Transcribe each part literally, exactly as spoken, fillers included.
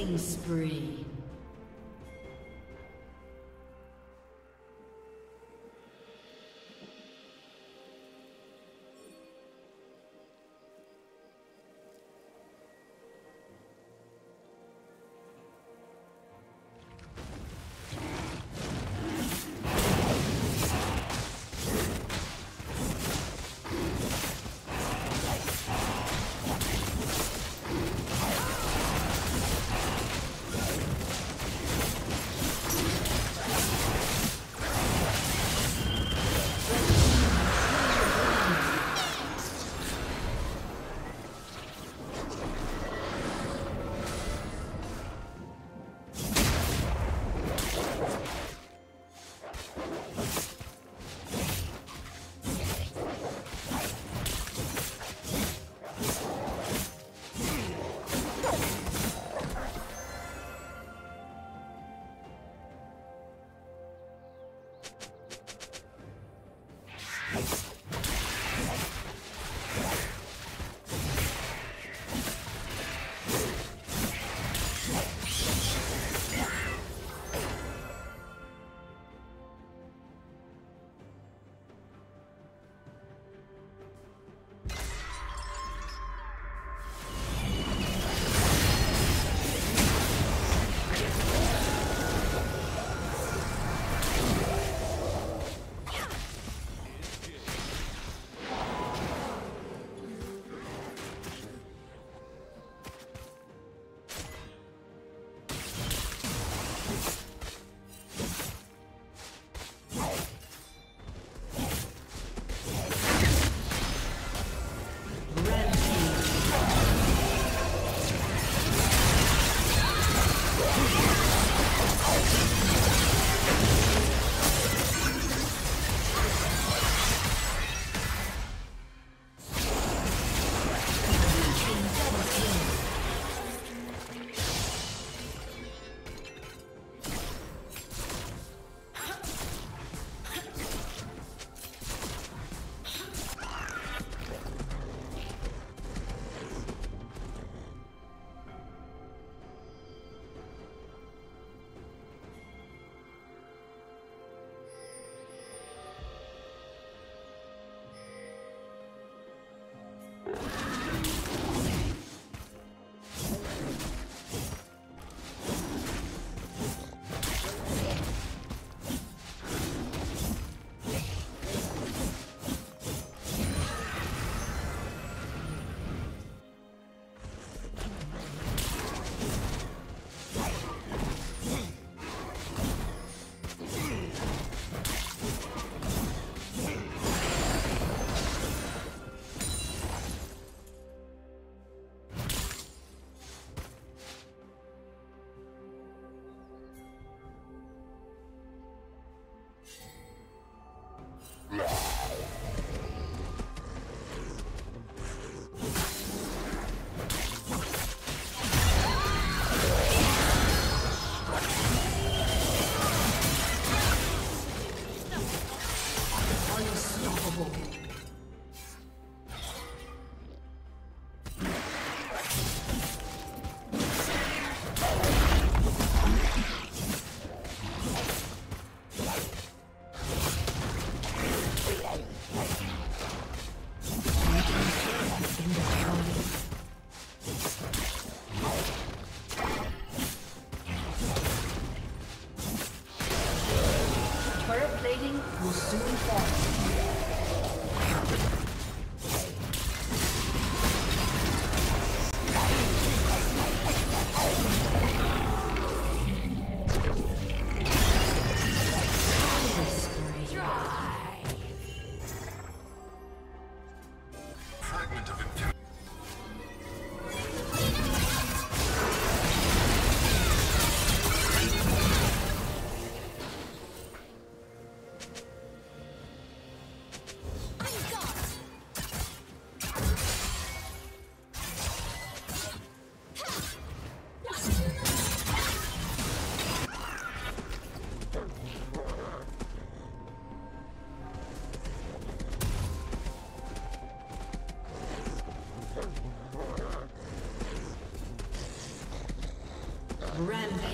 Killing spree.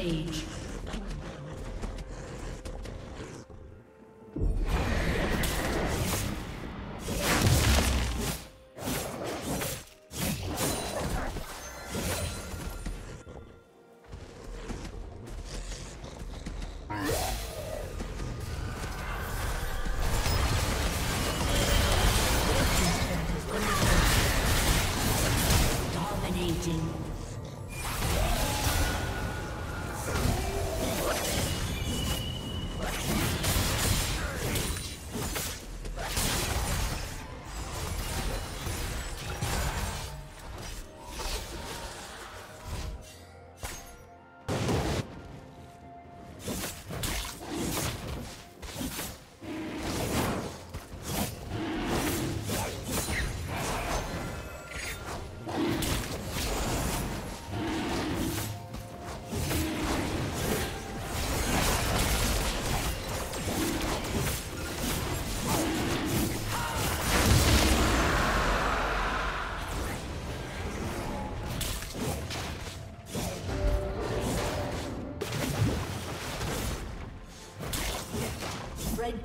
Rampage. Red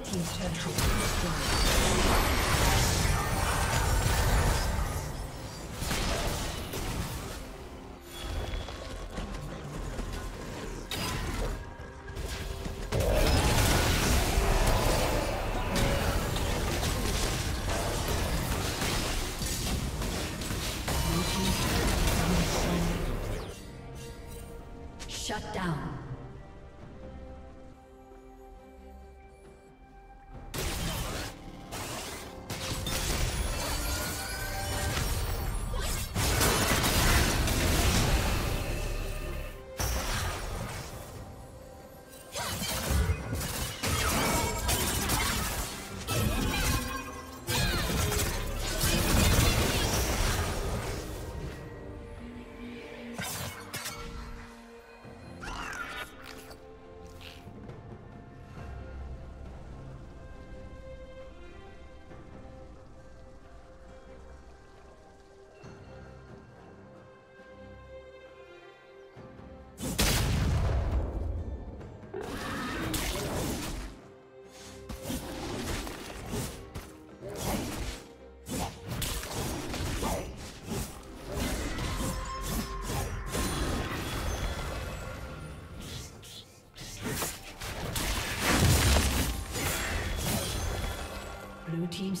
Team's turn to destroy. Blue team's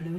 Blue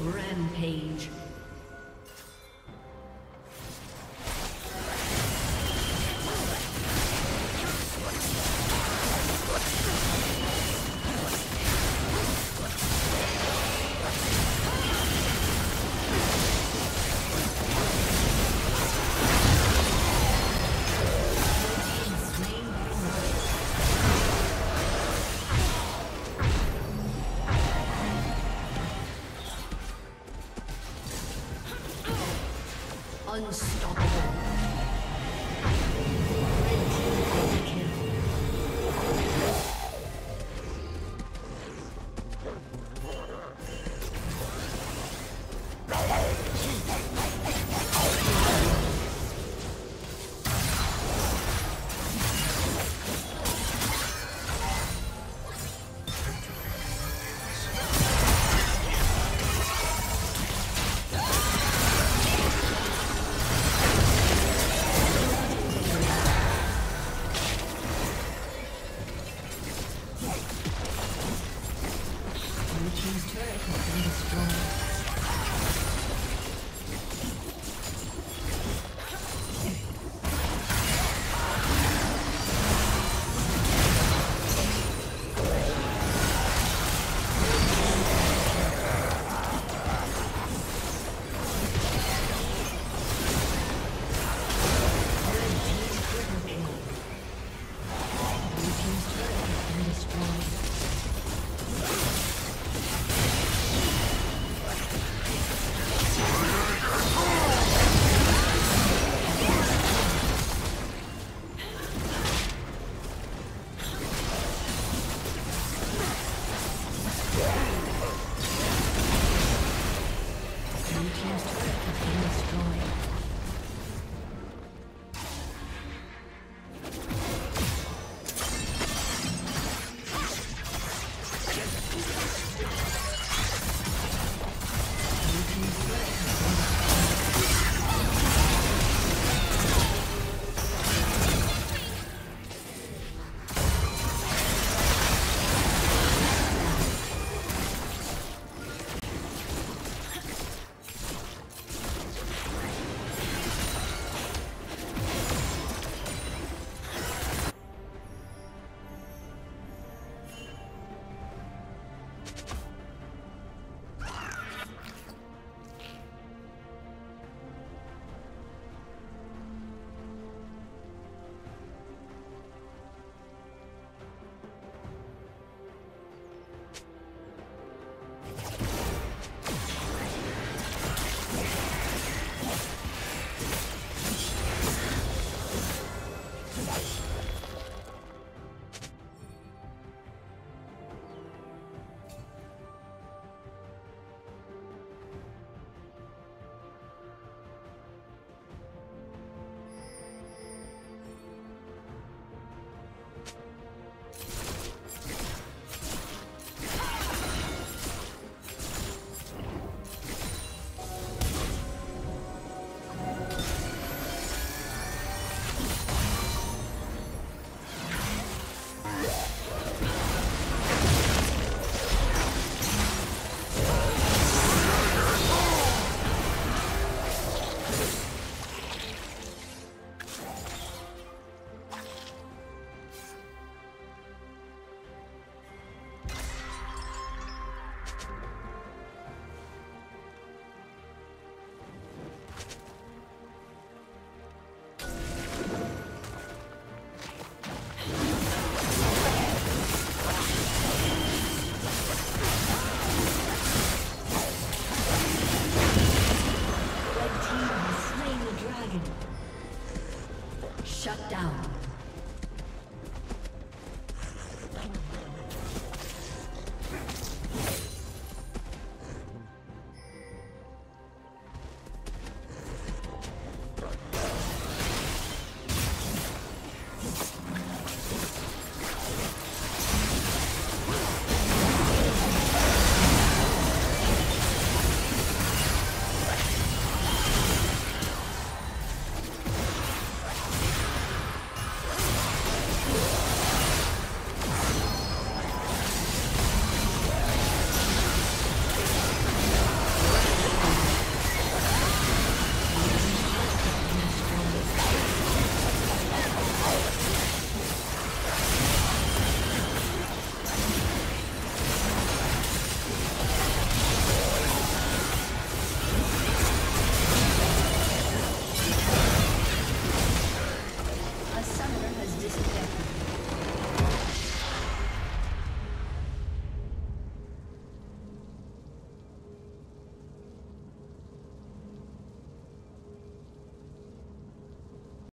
Rampage. Blue team's turret has been destroyed.